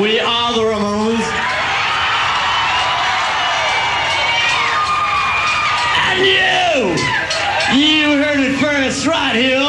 We are the Ramones. And you heard it first right here.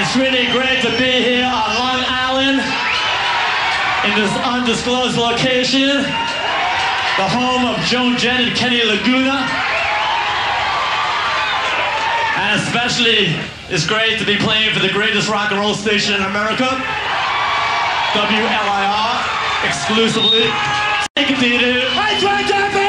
It's really great to be here on Long Island in this undisclosed location, the home of Joan Jett and Kenny Laguna. And especially, it's great to be playing for the greatest rock and roll station in America, WLIR, exclusively. Take it, dude. Hey, Joan Jett, man!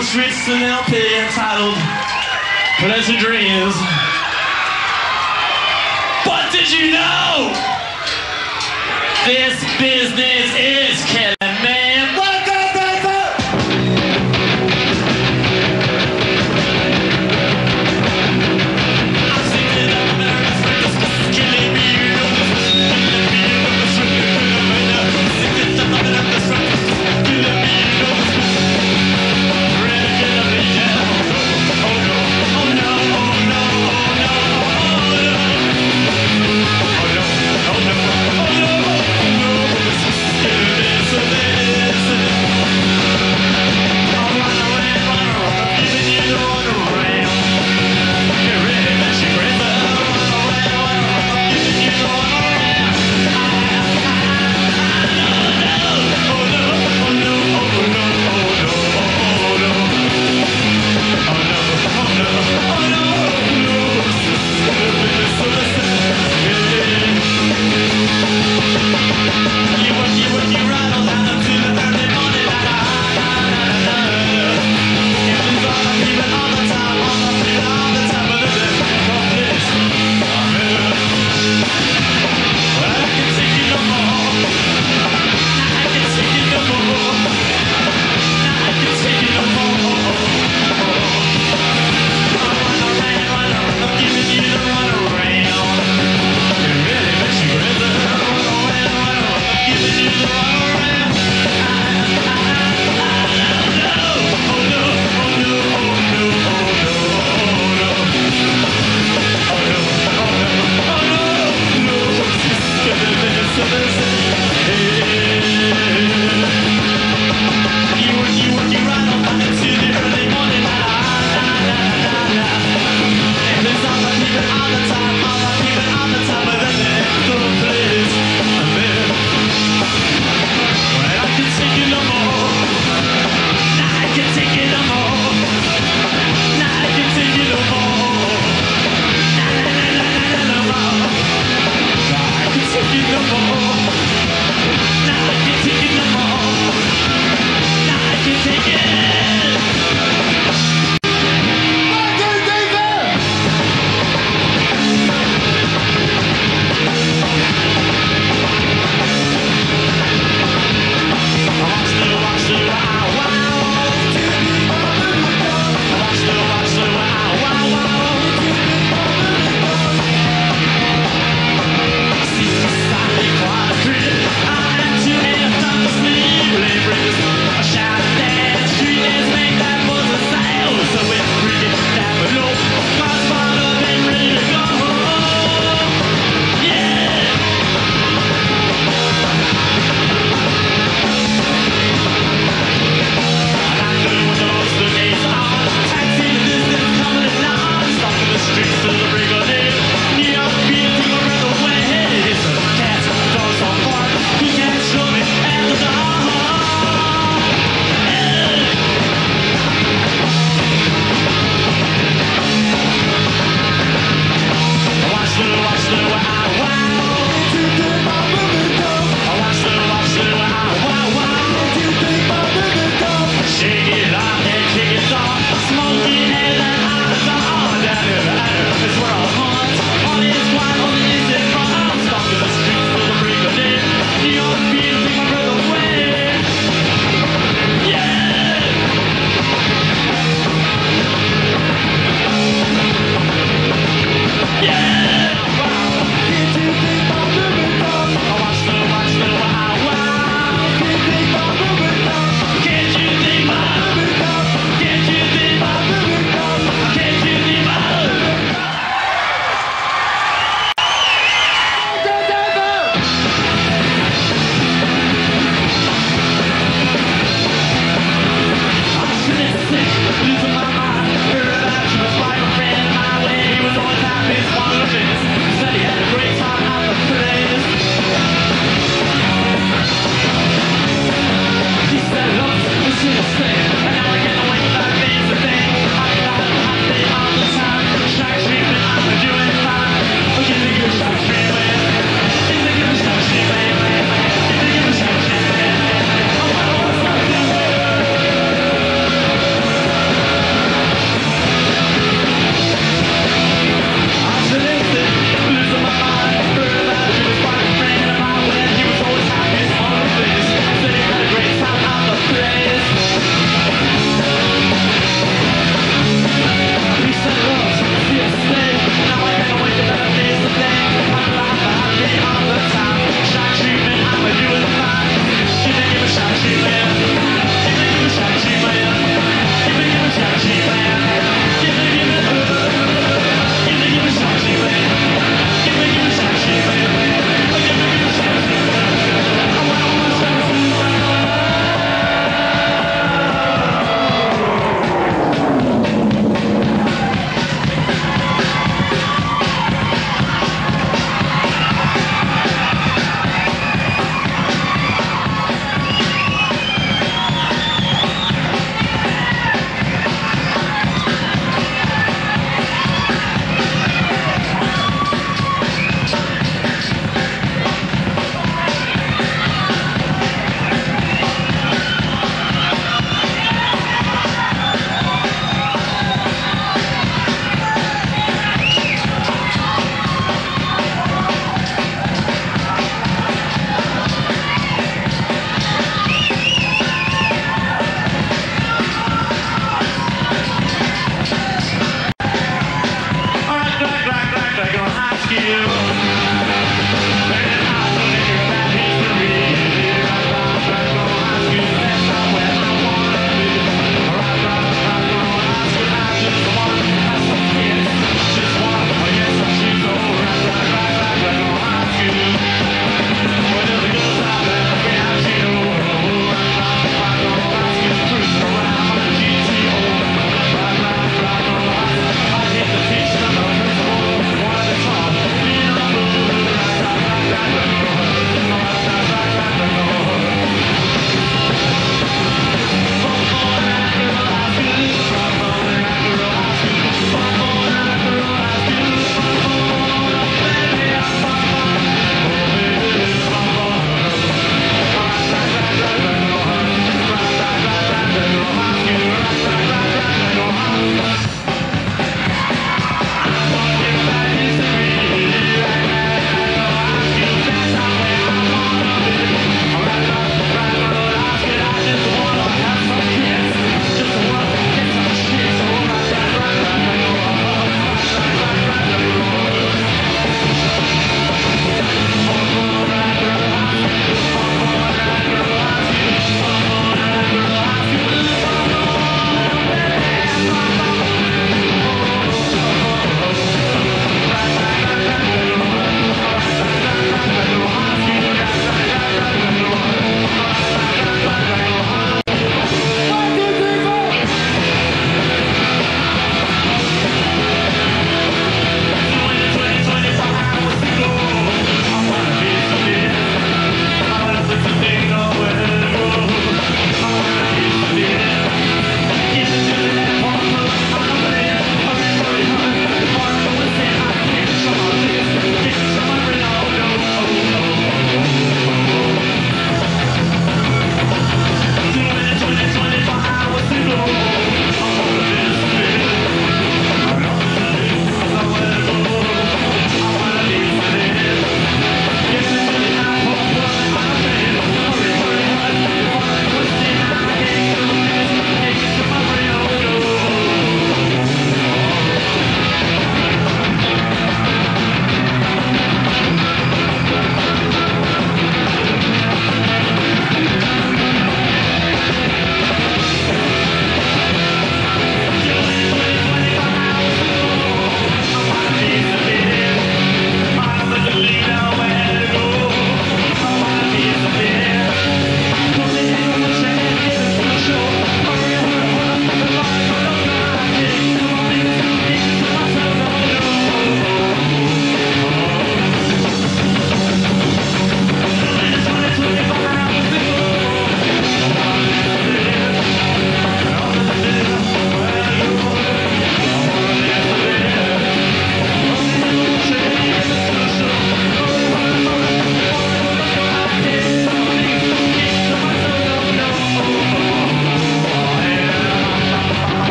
Streets to an LP entitled Possession Dreams. But did you know this business is killing? So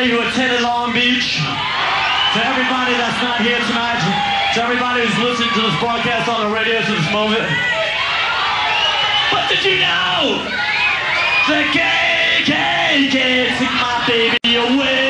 everybody who attended Long Beach, to everybody that's not here tonight, to everybody who's listening to this broadcast on the radio to this moment. But did you know the KKK can't take my baby away?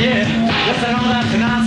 yeah. Listen all that tonight.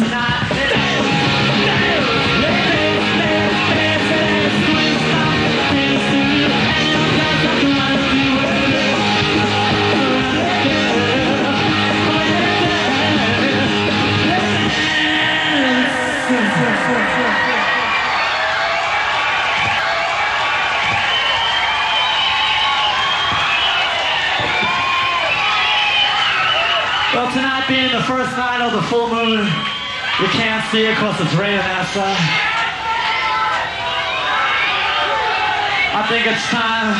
Well, tonight being the first night of the full moon, you can't see it because it's raining outside. I think it's time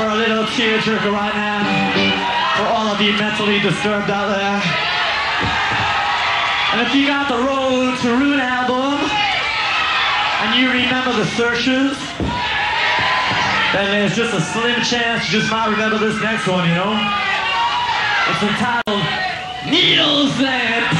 for a little tearjerker right now for all of you mentally disturbed out there. And if you got the Road to Ruin album and you remember the Searchers, then there's just a slim chance you just might remember this next one, you know? It's entitled Needles and Pins.